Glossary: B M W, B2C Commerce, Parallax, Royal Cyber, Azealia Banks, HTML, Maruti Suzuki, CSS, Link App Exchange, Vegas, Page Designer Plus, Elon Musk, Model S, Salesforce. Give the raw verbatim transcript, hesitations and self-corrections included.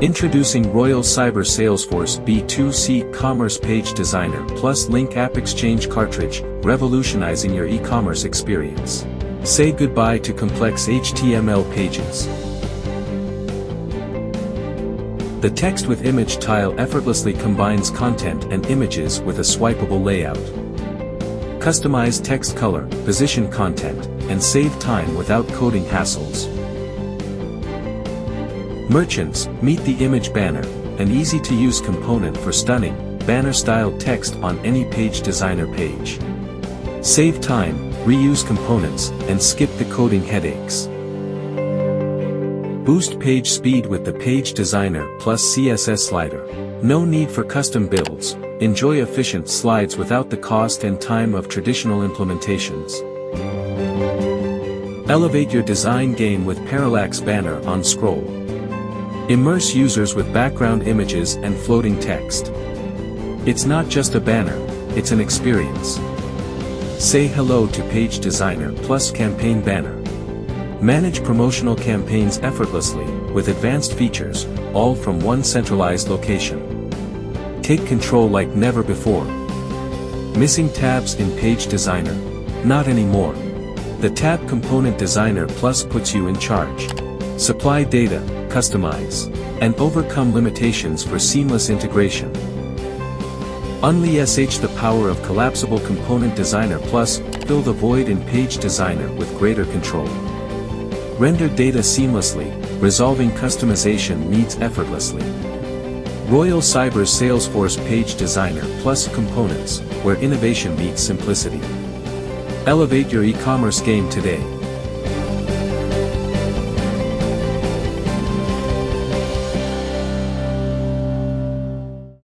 Introducing Royal Cyber Salesforce B two C Commerce Page Designer Plus Link App Exchange Cartridge, revolutionizing your e-commerce experience. Say goodbye to complex H T M L pages. The text with image tile effortlessly combines content and images with a swipeable layout. Customize text color, position content, and save time without coding hassles. Merchants, meet the image banner, an easy-to-use component for stunning, banner-style text on any Page Designer page. Save time, reuse components, and skip the coding headaches. Boost page speed with the Page Designer Plus C S S slider. No need for custom builds, enjoy efficient slides without the cost and time of traditional implementations. Elevate your design game with parallax banner on scroll. Immerse users with background images and floating text. It's not just a banner, it's an experience. Say hello to Page Designer Plus Campaign Banner. Manage promotional campaigns effortlessly, with advanced features, all from one centralized location. Take control like never before. Missing tabs in Page Designer? Not anymore. The Tab Component Designer Plus puts you in charge. Supply data, customize, and overcome limitations for seamless integration. Unleash the power of Collapsible Component Designer Plus, fill the void in Page Designer with greater control. Render data seamlessly, resolving customization needs effortlessly. Royal Cyber's Salesforce Page Designer Plus Components, where innovation meets simplicity. Elevate your e-commerce game today.